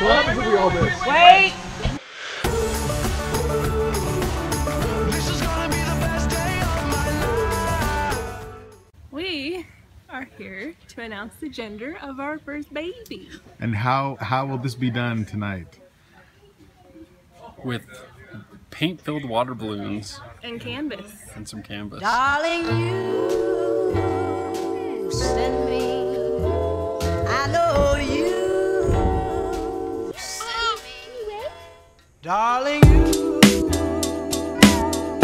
What happens if we all this? Wait! This is gonna be the best day of my life. We are here to announce the gender of our first baby. And how will this be done tonight? With paint-filled water balloons. And canvas. And some canvas. Darling, you send me. I know you send me. Darling, you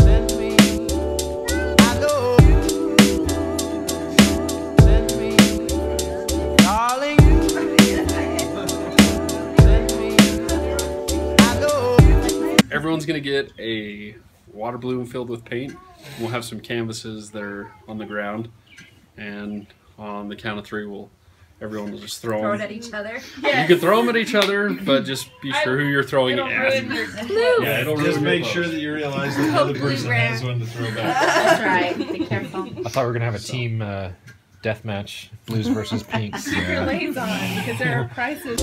send me. I know you send me. Darling, you send me. I know you. Everyone's gonna get a water balloon filled with paint. We'll have some canvases that are on the ground, and on the count of three, everyone will just throw them at each other. Yes. You can throw them at each other, but just be sure who you're throwing at. Yeah, just make sure that you realize that the other person has one to throw back. That's right. Be careful. I thought we were gonna have a team death match: blues versus pinks. Yeah. Relays on because there are prizes.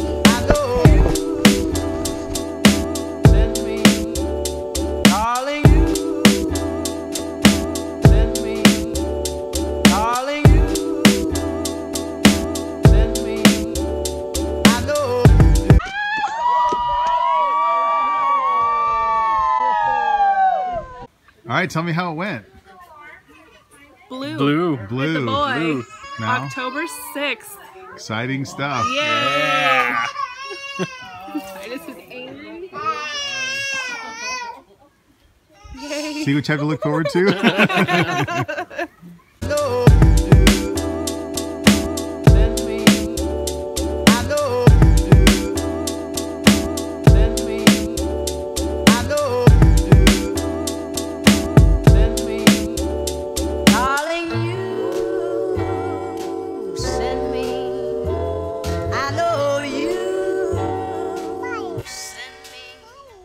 Alright, tell me how it went. Blue. With the boy. Blue. Now. October 6th. Exciting stuff. Yeah! Titus is angry. Yay. See what you have to look forward to?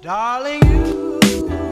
Darling, you